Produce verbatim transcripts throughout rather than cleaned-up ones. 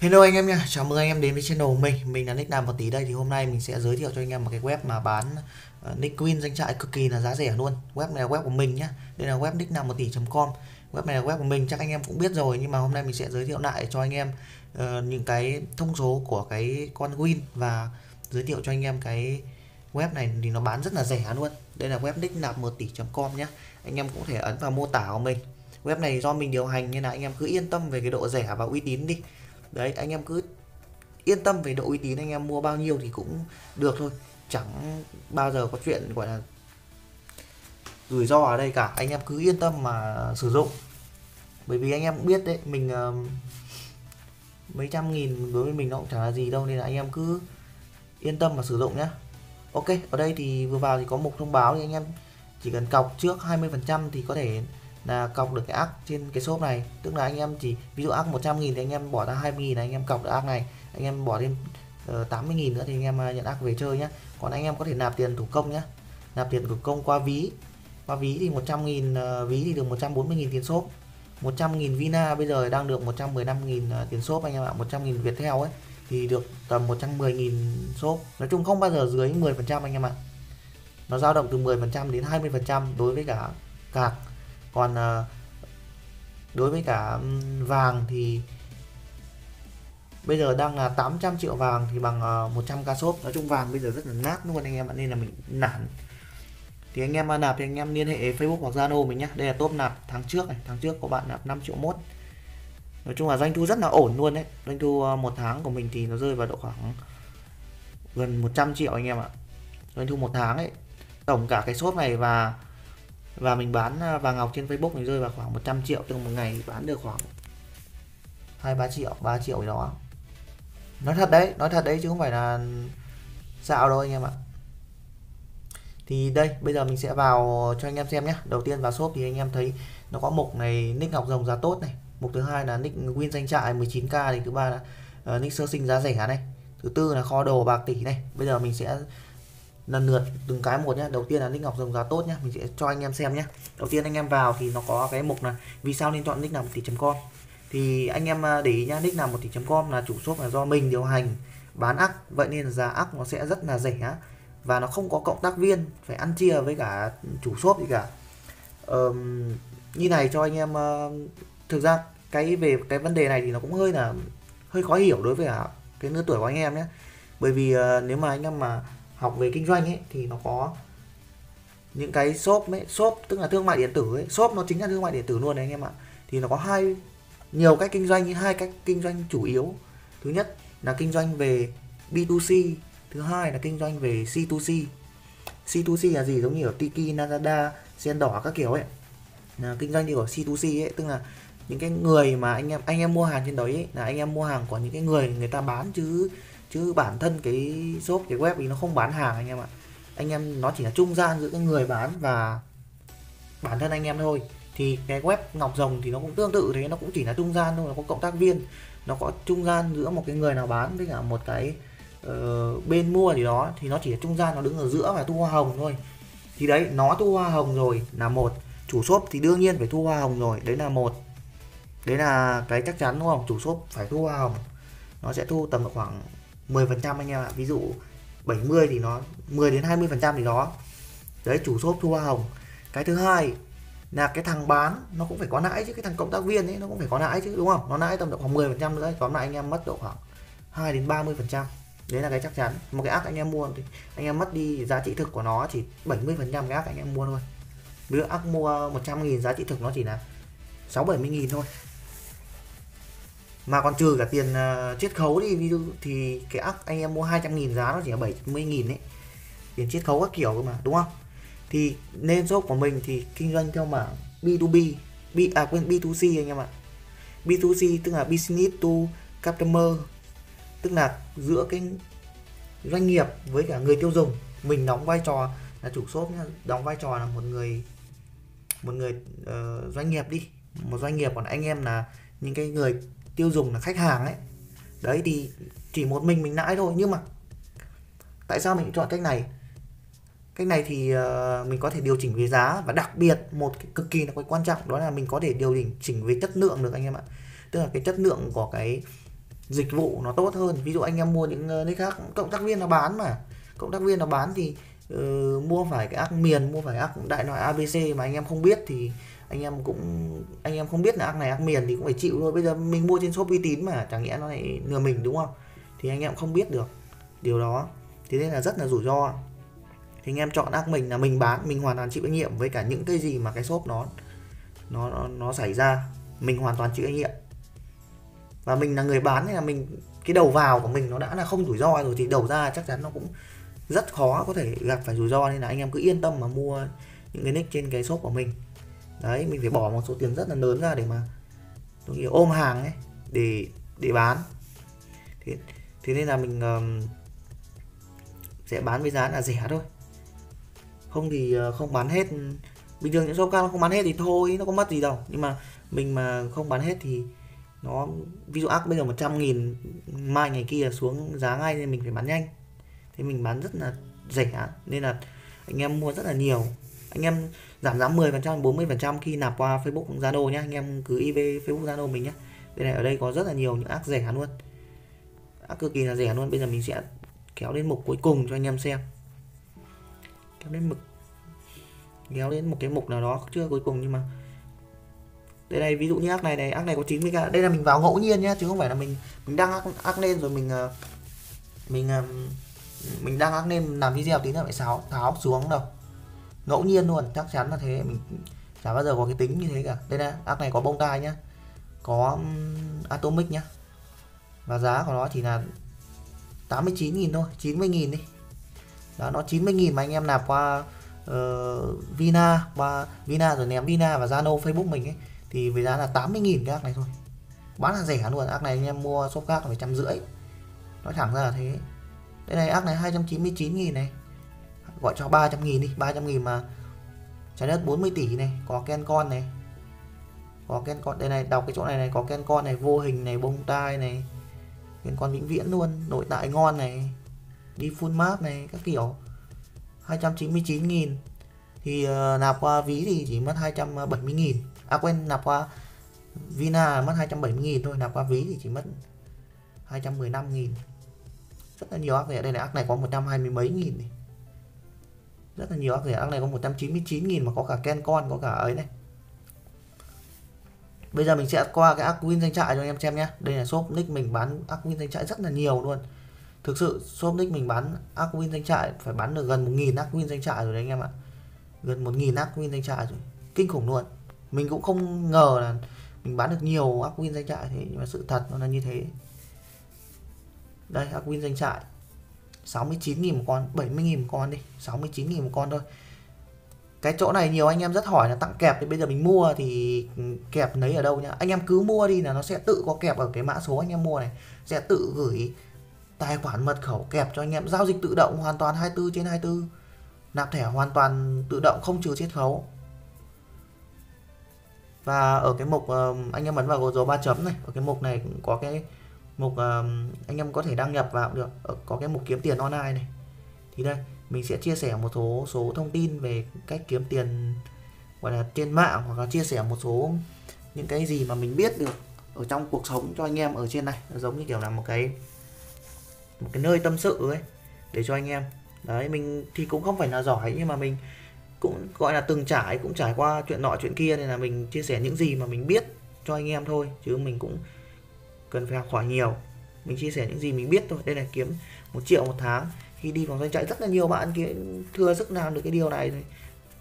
Hello anh em nha, chào mừng anh em đến với channel của mình. Mình là Nicknap một ty đây. Thì hôm nay mình sẽ giới thiệu cho anh em một cái web mà bán uh, nick win danh trại cực kỳ là giá rẻ luôn. Web này là web của mình nhá. Đây là web nicknap một ty chấm com. Web này là web của mình, chắc anh em cũng biết rồi, nhưng mà hôm nay mình sẽ giới thiệu lại cho anh em uh, những cái thông số của cái con win và giới thiệu cho anh em cái web này thì nó bán rất là rẻ luôn. Đây là web nicknap một ty chấm com nhá. Anh em cũng thể ấn vào mô tả của mình. Web này do mình điều hành nên là anh em cứ yên tâm về cái độ rẻ và uy tín đi. Đấy, anh em cứ yên tâm về độ uy tín, anh em mua bao nhiêu thì cũng được thôi, chẳng bao giờ có chuyện gọi là rủi ro ở đây cả. Anh em cứ yên tâm mà sử dụng, bởi vì anh em cũng biết đấy, mình uh, mấy trăm nghìn đối với mình nó cũng chẳng là gì đâu, nên là anh em cứ yên tâm mà sử dụng nhé. Ok, ở đây thì vừa vào thì có mục thông báo, thì anh em chỉ cần cọc trước hai mươi phần trăm thì có thể là cọc được cái ác trên cái shop này. Tức là anh em chỉ ví dụ ác một trăm nghìn thì anh em bỏ ra hai mươi nghìn là anh em cọc được ác này, anh em bỏ thêm uh, tám mươi nghìn nữa thì anh em nhận ác về chơi nhé. Còn anh em có thể nạp tiền thủ công nhé, nạp tiền thủ công qua ví. Qua ví thì một trăm nghìn uh, ví thì được một trăm bốn mươi nghìn tiền shop, một trăm nghìn Vina bây giờ đang được một trăm mười lăm nghìn uh, tiền shop anh em ạ. Một trăm nghìn Viettel ấy thì được tầm một trăm mười nghìn shop. Nói chung không bao giờ dưới mười phần trăm anh em ạ, nó dao động từ mười phần trăm đến hai mươi phần trăm đối với cả cạc. Còn đối với cả vàng thì bây giờ đang là tám trăm triệu vàng thì bằng một trăm k shop. Nói chung vàng bây giờ rất là nát luôn anh em ạ, nên là mình nản. Thì anh em nạp thì anh em liên hệ Facebook hoặc Zalo mình nhé. Đây là top nạp tháng trước này, tháng trước có bạn nạp năm triệu mốt. Nói chung là doanh thu rất là ổn luôn đấy. Doanh thu một tháng của mình thì nó rơi vào độ khoảng gần một trăm triệu anh em ạ, doanh thu một tháng ấy, tổng cả cái shop này. Và Và mình bán vàng ngọc trên Facebook mình rơi vào khoảng một trăm triệu, trong một ngày bán được khoảng hai ba triệu, ba triệu gì đó. Nói thật đấy, nói thật đấy chứ không phải là xạo đâu anh em ạ. Thì đây, bây giờ mình sẽ vào cho anh em xem nhé. Đầu tiên vào shop thì anh em thấy nó có mục này, nick Ngọc Rồng giá tốt này. Mục thứ hai là nick win danh trại mười chín k này. Thứ ba là uh, nick sơ sinh giá rẻ này. Thứ tư là kho đồ bạc tỷ này. Bây giờ mình sẽ lần lượt từng cái một nhé. Đầu tiên là nick Ngọc Rồng giá tốt nhé, mình sẽ cho anh em xem nhé. Đầu tiên anh em vào thì nó có cái mục là vì sao nên chọn nicknap một ty chấm com. Thì anh em để ý nhá, nicknap một ty chấm com là chủ shop là do mình điều hành bán ác, vậy nên giá ác nó sẽ rất là rẻ và nó không có cộng tác viên phải ăn chia với cả chủ shop gì cả. Ờ, như này cho anh em, thực ra cái về cái vấn đề này thì nó cũng hơi là hơi khó hiểu đối với cả cái lứa tuổi của anh em nhé. Bởi vì nếu mà anh em mà học về kinh doanh ấy thì nó có những cái shop ấy, shop tức là thương mại điện tử ấy, shop nó chính là thương mại điện tử luôn đấy anh em ạ. Thì nó có hai nhiều cách kinh doanh, hai cách kinh doanh chủ yếu. Thứ nhất là kinh doanh về bê hai xê, thứ hai là kinh doanh về xê hai xê. xê hai xê là gì? Giống như ở Tiki, Lazada, Xen Đỏ các kiểu ấy. Là kinh doanh thì ở xê hai xê ấy, tức là những cái người mà anh em anh em mua hàng trên đấy ấy, là anh em mua hàng của những cái người người ta bán, chứ chứ bản thân cái shop, cái web thì nó không bán hàng anh em ạ. Anh em nó chỉ là trung gian giữa cái người bán và bản thân anh em thôi. Thì cái web Ngọc Rồng thì nó cũng tương tự thế, nó cũng chỉ là trung gian thôi, nó có cộng tác viên, nó có trung gian giữa một cái người nào bán với cả một cái uh, bên mua gì đó, thì nó chỉ là trung gian, nó đứng ở giữa và thu hoa hồng thôi. Thì đấy, nó thu hoa hồng rồi là một, chủ shop thì đương nhiên phải thu hoa hồng rồi, đấy là một, đấy là cái chắc chắn đúng không, chủ shop phải thu hoa hồng, nó sẽ thu tầm khoảng mười phần trăm anh em ạ. Ví dụ bảy mươi thì nó mười đến hai mươi phần trăm thì đó. Đấy, chủ shop thu hoa hồng. Cái thứ hai là cái thằng bán nó cũng phải có lãi chứ, cái thằng cộng tác viên ấy nó cũng phải có lãi chứ đúng không? Nó lãi tầm độ khoảng mười phần trăm nữa, tóm lại anh em mất độ khoảng hai đến ba mươi phần trăm. Đấy là cái chắc chắn. Một cái app anh em mua thì anh em mất đi giá trị thực của nó chỉ bảy mươi phần trăm cái app anh em mua thôi. Nếu app mua một trăm nghìn giá trị thực nó chỉ là sáu bảy mươi nghìn thôi. Mà còn trừ cả tiền uh, chiết khấu đi, thì cái app anh em mua hai trăm nghìn giá nó chỉ là bảy mươi nghìn ấy, tiền chiết khấu các kiểu cơ mà đúng không? Thì nên shop của mình thì kinh doanh theo mảng bê hai bê, B, à quên bê hai xê anh em ạ. bê hai xê tức là business to customer, tức là giữa cái doanh nghiệp với cả người tiêu dùng. Mình đóng vai trò là chủ shop nhá, đóng vai trò là một người một người uh, doanh nghiệp đi, một doanh nghiệp, còn anh em là những cái người tiêu dùng là khách hàng ấy. Đấy thì chỉ một mình mình lãi thôi. Nhưng mà tại sao mình chọn cách này? Cách này thì uh, mình có thể điều chỉnh về giá, và đặc biệt một cái cực kỳ là cái quan trọng đó là mình có thể điều chỉnh chỉnh về chất lượng được anh em ạ. Tức là cái chất lượng của cái dịch vụ nó tốt hơn. Ví dụ anh em mua những nick khác, cộng tác viên nó bán mà, cộng tác viên nó bán thì uh, mua phải cái ác miền, mua phải ác đại loại a bê xê mà anh em không biết thì anh em cũng anh em không biết là ác này ác miền thì cũng phải chịu thôi. Bây giờ mình mua trên shop uy tín mà, chẳng nghĩa nó lại lừa mình đúng không, thì anh em không biết được điều đó, thế nên là rất là rủi ro. Thì anh em chọn ác mình là mình bán, mình hoàn toàn chịu trách nhiệm với cả những cái gì mà cái shop nó nó nó, nó xảy ra, mình hoàn toàn chịu trách nhiệm. Và mình là người bán nên là mình, cái đầu vào của mình nó đã là không rủi ro rồi thì đầu ra chắc chắn nó cũng rất khó có thể gặp phải rủi ro, nên là anh em cứ yên tâm mà mua những cái nick trên cái shop của mình. Đấy, mình phải bỏ một số tiền rất là lớn ra để mà tôi nghĩ ôm hàng ấy để để bán. Thế, thế nên là mình um, sẽ bán với giá là rẻ thôi. Không thì không bán hết, bình thường những shop khác nó không bán hết thì thôi, nó có mất gì đâu. Nhưng mà mình mà không bán hết thì nó, ví dụ ác bây giờ một trăm nghìn, mai ngày kia xuống giá ngay nên mình phải bán nhanh. Thế mình bán rất là rẻ nên là anh em mua rất là nhiều. Anh em giảm giá mười phần trăm, bốn mươi phần trăm khi nạp qua Facebook Zalo nhé. Anh em cứ i vê Facebook Zalo mình nhé. Bên này ở đây có rất là nhiều những ác rẻ luôn, ác cực kỳ là rẻ luôn. Bây giờ mình sẽ kéo đến mục cuối cùng cho anh em xem, kéo đến mục kéo đến một cái mục nào đó chưa cuối cùng. Nhưng mà đây này, ví dụ như ác này này, ác này có chín mươi k. Đây là mình vào ngẫu nhiên nhá, chứ không phải là mình mình đăng ác, ác lên rồi mình mình mình đăng ác lên làm video tí nữa lại xáo tháo xuống đâu. Ngẫu nhiên luôn, chắc chắn là thế, mình chả bao giờ có cái tính như thế cả. Đây là ác này có bông tai nhá, có atomic nhá, và giá của nó chỉ là tám mươi chín nghìn thôi, chín mươi nghìn đi. Đó, nó chín mươi nghìn mà anh em nạp qua uh, Vina, qua Vina rồi ném Vina và Zalo Facebook mình ấy, thì với giá là tám mươi nghìn cái ác này thôi, bán là rẻ luôn. Ác này anh em mua shop khác phải trăm rưỡi, nói thẳng ra là thế. Đây này, ác này hai trăm chín mươi chín nghìn này, gọi cho ba trăm nghìn đi, ba trăm nghìn mà trái đất bốn mươi tỷ này, có ken con này, có ken con đây này, đọc cái chỗ này này, có ken con này, vô hình này, bông tai này, ken con vĩnh viễn luôn, nội tại ngon này, đi full map này, các kiểu. Hai trăm chín mươi chín nghìn thì uh, nạp qua ví thì chỉ mất hai trăm bảy mươi nghìn, à quên, nạp qua Vina mất hai trăm bảy mươi nghìn thôi, nạp qua ví thì chỉ mất hai trăm mười lăm nghìn. Rất là nhiều ác rẻ. Đây này, ác này có một trăm hai mươi mấy nghìn này, rất là nhiều ác rẻ. Ác này có một trăm chín mươi chín nghìn mà có cả ken con, có cả ấy này. Bây giờ mình sẽ qua cái ác win doanh trại cho anh em xem nhé. Đây là shop nick mình bán ác win doanh trại rất là nhiều luôn. Thực sự shop nick mình bán ác win doanh trại phải bán được gần một nghìn ác win doanh trại rồi đấy anh em ạ. Gần một nghìn ác win doanh trại rồi, kinh khủng luôn. Mình cũng không ngờ là mình bán được nhiều ác win doanh trại thế, nhưng mà sự thật nó là như thế. Đây, ác win doanh trại sáu mươi chín nghìn một con, bảy mươi nghìn một con đi, sáu mươi chín nghìn một con thôi. Cái chỗ này nhiều anh em rất hỏi là tặng kẹp thì bây giờ mình mua thì kẹp lấy ở đâu nhá. Anh em cứ mua đi là nó sẽ tự có kẹp ở cái mã số anh em mua này, sẽ tự gửi tài khoản mật khẩu kẹp cho anh em, giao dịch tự động hoàn toàn hai mươi bốn trên hai mươi bốn, nạp thẻ hoàn toàn tự động không trừ chiết khấu. Và ở cái mục uh, anh em ấn vào dấu ba chấm này, ở cái mục này cũng có cái mục uh, anh em có thể đăng nhập vào cũng được, ở, có cái mục kiếm tiền online này. Thì đây mình sẽ chia sẻ một số số thông tin về cách kiếm tiền gọi là trên mạng, hoặc là chia sẻ một số những cái gì mà mình biết được ở trong cuộc sống cho anh em ở trên này. Nó giống như kiểu là một cái một cái nơi tâm sự ấy để cho anh em. Đấy, mình thì cũng không phải là giỏi nhưng mà mình cũng gọi là từng trải, cũng trải qua chuyện nọ chuyện kia nên là mình chia sẻ những gì mà mình biết cho anh em thôi, chứ mình cũng cần phải học hỏi nhiều. Mình chia sẻ những gì mình biết thôi. Đây là kiếm một triệu một tháng khi đi vào doanh trại, rất là nhiều bạn kia thừa sức làm được cái điều này.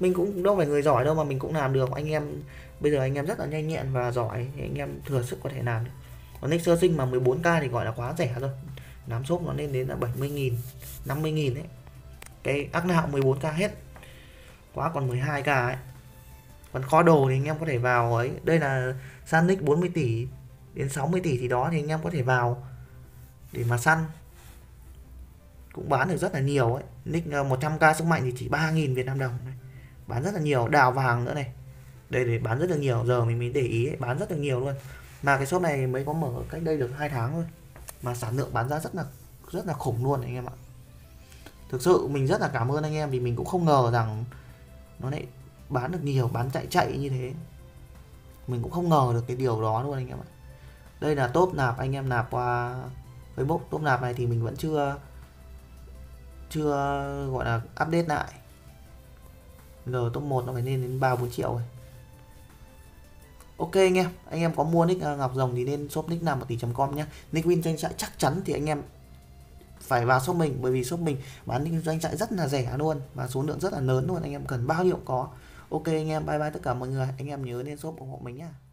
Mình cũng đâu phải người giỏi đâu mà mình cũng làm được. Anh em bây giờ anh em rất là nhanh nhẹn và giỏi thì anh em thừa sức có thể làm được. Còn nick sơ sinh mà mười bốn k thì gọi là quá rẻ rồi, nám shop nó lên đến là bảy mươi nghìn, năm mươi nghìn đấy. Cái ác nào mười bốn k hết, quá còn mười hai k ấy. Còn kho đồ thì anh em có thể vào ấy. Đây là săn nick bốn mươi tỷ đến sáu mươi tỷ thì đó, thì anh em có thể vào để mà săn, cũng bán được rất là nhiều ấy. Nick một trăm k sức mạnh thì chỉ ba nghìn Việt Nam đồng này, bán rất là nhiều. Đào vàng nữa này, đây để bán rất là nhiều. Giờ mình mới để ý ấy, bán rất là nhiều luôn. Mà cái shop này mới có mở cách đây được hai tháng thôi mà sản lượng bán ra rất là rất là khủng luôn anh em ạ. Thực sự mình rất là cảm ơn anh em vì mình cũng không ngờ rằng nó lại bán được nhiều, bán chạy chạy như thế. Mình cũng không ngờ được cái điều đó luôn anh em ạ. Đây là top nạp anh em nạp qua Facebook. Top nạp này thì mình vẫn chưa chưa gọi là update lại. Rồi top một nó phải lên đến ba bốn triệu rồi. Ok anh em, anh em có mua nick Ngọc Rồng thì nên shop nicknap một ty chấm com nhé. Nick win doanh trại chắc chắn thì anh em phải vào shop mình, bởi vì shop mình bán nick doanh trại rất là rẻ luôn và số lượng rất là lớn luôn, anh em cần bao nhiêu cũng có. Ok anh em, bye bye tất cả mọi người. Anh em nhớ nên shop ủng hộ mình nhá.